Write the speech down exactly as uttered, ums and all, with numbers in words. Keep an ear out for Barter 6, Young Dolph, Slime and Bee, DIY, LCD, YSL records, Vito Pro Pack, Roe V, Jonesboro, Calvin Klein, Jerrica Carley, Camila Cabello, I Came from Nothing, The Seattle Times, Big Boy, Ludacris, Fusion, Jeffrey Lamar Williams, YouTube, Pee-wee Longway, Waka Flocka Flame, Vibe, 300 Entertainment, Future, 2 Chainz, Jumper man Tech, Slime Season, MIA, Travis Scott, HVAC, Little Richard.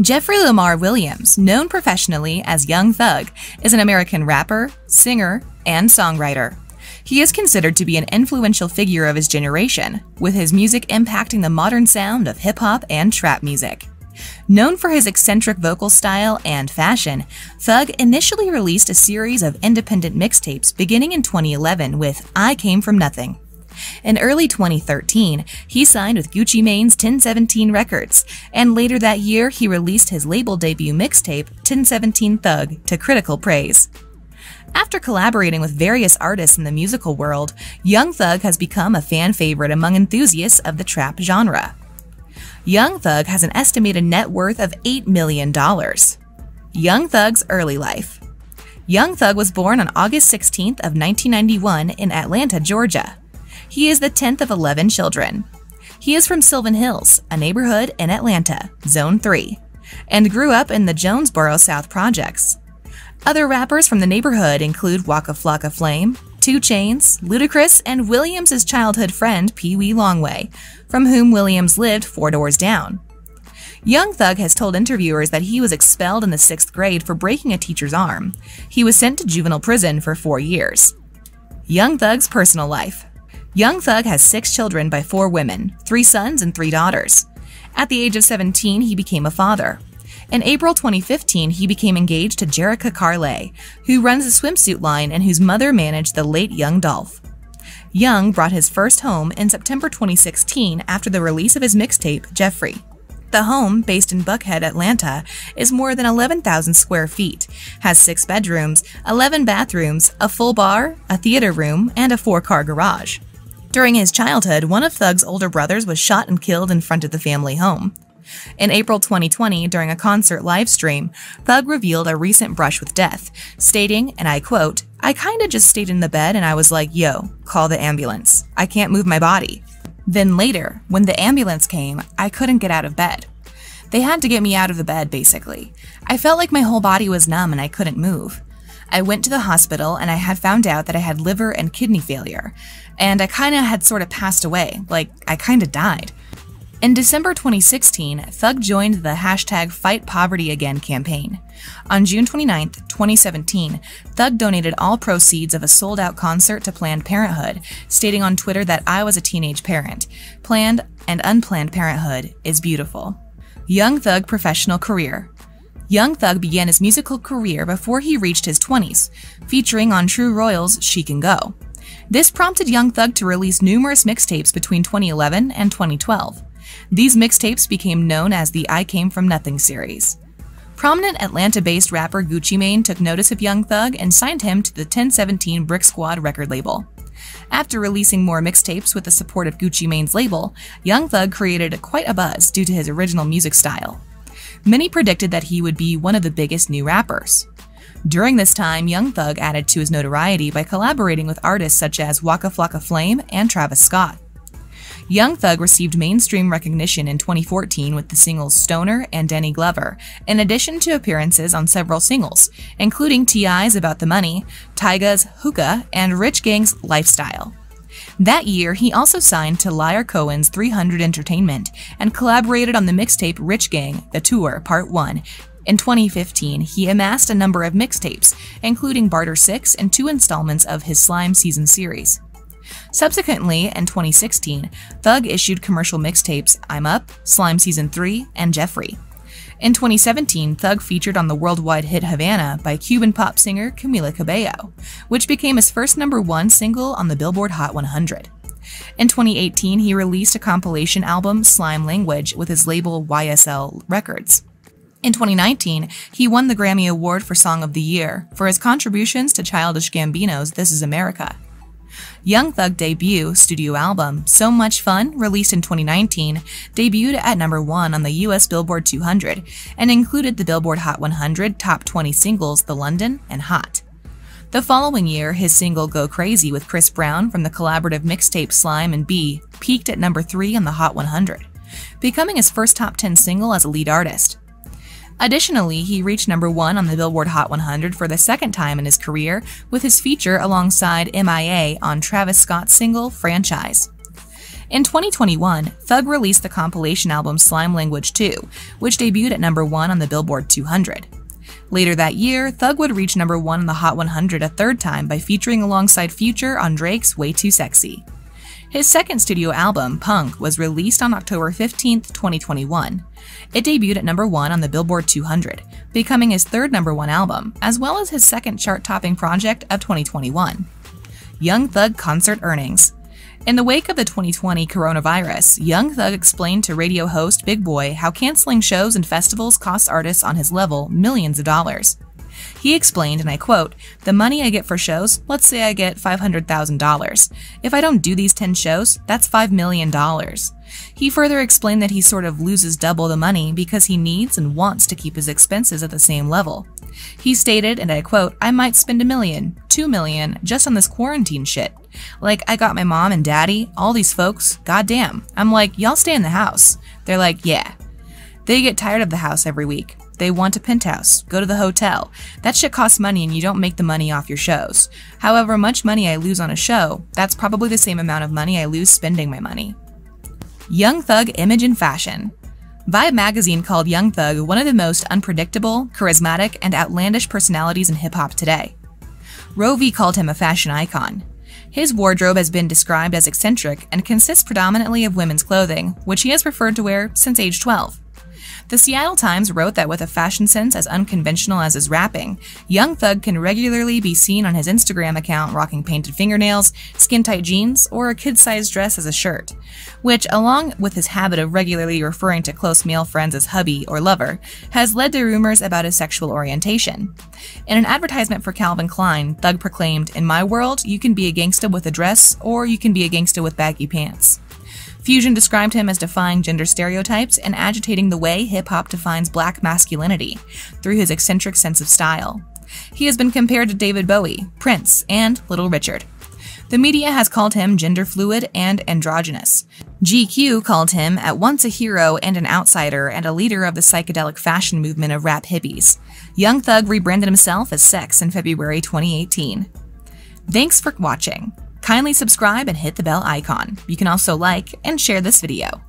Jeffrey Lamar Williams, known professionally as Young Thug, is an American rapper, singer, and songwriter. He is considered to be an influential figure of his generation, with his music impacting the modern sound of hip-hop and trap music. Known for his eccentric vocal style and fashion, Thug initially released a series of independent mixtapes beginning in twenty eleven with I Came from Nothing. In early twenty thirteen, he signed with Gucci Mane's ten seventeen Records, and later that year he released his label debut mixtape, ten seventeen Thug, to critical praise. After collaborating with various artists in the musical world, Young Thug has become a fan favorite among enthusiasts of the trap genre. Young Thug has an estimated net worth of eight million dollars. Young Thug's early life. Young Thug was born on August sixteenth of nineteen ninety-one in Atlanta, Georgia. He is the tenth of eleven children. He is from Sylvan Hills, a neighborhood in Atlanta, Zone three, and grew up in the Jonesboro South Projects. Other rappers from the neighborhood include Waka Flocka Flame, two Chainz, Ludacris, and Williams' childhood friend Pee-wee Longway, from whom Williams lived four doors down. Young Thug has told interviewers that he was expelled in the sixth grade for breaking a teacher's arm. He was sent to juvenile prison for four years. Young Thug's personal life. Young Thug has six children by four women, three sons and three daughters. At the age of seventeen, he became a father. In April twenty fifteen, he became engaged to Jerrica Carley, who runs a swimsuit line and whose mother managed the late Young Dolph. Young brought his first home in September twenty sixteen after the release of his mixtape, Jeffrey. The home, based in Buckhead, Atlanta, is more than eleven thousand square feet, has six bedrooms, eleven bathrooms, a full bar, a theater room, and a four-car garage. During his childhood, one of Thug's older brothers was shot and killed in front of the family home. In April twenty twenty, during a concert livestream, Thug revealed a recent brush with death, stating, and I quote, "I kinda just stayed in the bed and I was like, yo, call the ambulance. I can't move my body. Then later, when the ambulance came, I couldn't get out of bed. They had to get me out of the bed, basically. I felt like my whole body was numb and I couldn't move. I went to the hospital and I had found out that I had liver and kidney failure, and I kinda had sorta passed away, like I kinda died." In December twenty sixteen, Thug joined the hashtag Fight Poverty Again campaign. On June twenty-ninth, twenty seventeen, Thug donated all proceeds of a sold-out concert to Planned Parenthood, stating on Twitter that I was a teenage parent. Planned and unplanned parenthood is beautiful. Young Thug professional career. Young Thug began his musical career before he reached his twenties, featuring on True Royals' She Can Go. This prompted Young Thug to release numerous mixtapes between twenty eleven and twenty twelve. These mixtapes became known as the I Came From Nothing series. Prominent Atlanta-based rapper Gucci Mane took notice of Young Thug and signed him to the ten seventeen Brick Squad record label. After releasing more mixtapes with the support of Gucci Mane's label, Young Thug created quite a buzz due to his original music style. Many predicted that he would be one of the biggest new rappers. During this time, Young Thug added to his notoriety by collaborating with artists such as Waka Flocka Flame and Travis Scott. Young Thug received mainstream recognition in twenty fourteen with the singles Stoner and Danny Glover, in addition to appearances on several singles, including T I's About the Money, Tyga's Hookah, and Rich Gang's Lifestyle. That year, he also signed to Liar Cohen's three hundred Entertainment and collaborated on the mixtape Rich Gang, The Tour, Part one. In twenty fifteen, he amassed a number of mixtapes, including Barter six and two installments of his Slime Season series. Subsequently, in twenty sixteen, Thug issued commercial mixtapes I'm Up, Slime Season three, and Jeffrey. In twenty seventeen, Thug featured on the worldwide hit Havana by Cuban pop singer Camila Cabello, which became his first number one single on the Billboard Hot one hundred. In twenty eighteen, he released a compilation album, Slime Language, with his label Y S L Records. In twenty nineteen, he won the Grammy Award for Song of the Year for his contributions to Childish Gambino's This Is America. Young Thug debut studio album, So Much Fun, released in twenty nineteen, debuted at number one on the U S Billboard two hundred and included the Billboard Hot one hundred top twenty singles The London and Hot. The following year, his single Go Crazy with Chris Brown from the collaborative mixtape Slime and Bee peaked at number three on the Hot one hundred, becoming his first top ten single as a lead artist. Additionally, he reached number one on the Billboard Hot one hundred for the second time in his career with his feature alongside M I A on Travis Scott's single Franchise. In twenty twenty-one, Thug released the compilation album Slime Language two, which debuted at number one on the Billboard two hundred. Later that year, Thug would reach number one on the Hot one hundred a third time by featuring alongside Future on Drake's Way Too Sexy. His second studio album, Punk, was released on October fifteenth, twenty twenty-one. It debuted at number one on the Billboard two hundred, becoming his third number one album, as well as his second chart-topping project of twenty twenty-one. Young Thug concert earnings. In the wake of the twenty twenty coronavirus, Young Thug explained to radio host Big Boy how canceling shows and festivals costs artists on his level millions of dollars. He explained, and I quote, "The money I get for shows, let's say I get five hundred thousand dollars. If I don't do these ten shows, that's five million dollars. He further explained that he sort of loses double the money because he needs and wants to keep his expenses at the same level. He stated, and I quote, "I might spend a million, two million, just on this quarantine shit. Like, I got my mom and daddy, all these folks, goddamn. I'm like, y'all stay in the house. They're like, yeah. They get tired of the house every week. They want a penthouse, go to the hotel. That shit costs money and you don't make the money off your shows. However much money I lose on a show, that's probably the same amount of money I lose spending my money." Young Thug image and fashion. Vibe magazine called Young Thug one of the most unpredictable, charismatic, and outlandish personalities in hip-hop today. Roe V called him a fashion icon. His wardrobe has been described as eccentric and consists predominantly of women's clothing, which he has preferred to wear since age twelve. The Seattle Times wrote that with a fashion sense as unconventional as his rapping, Young Thug can regularly be seen on his Instagram account rocking painted fingernails, skin-tight jeans, or a kid-sized dress as a shirt, which, along with his habit of regularly referring to close male friends as hubby or lover, has led to rumors about his sexual orientation. In an advertisement for Calvin Klein, Thug proclaimed, "In my world, you can be a gangsta with a dress, or you can be a gangsta with baggy pants." Fusion described him as defying gender stereotypes and agitating the way hip-hop defines black masculinity, through his eccentric sense of style. He has been compared to David Bowie, Prince, and Little Richard. The media has called him gender-fluid and androgynous. G Q called him at once a hero and an outsider and a leader of the psychedelic fashion movement of rap hippies. Young Thug rebranded himself as Sex in February twenty eighteen. Thanks for watching. Kindly subscribe and hit the bell icon. You can also like and share this video.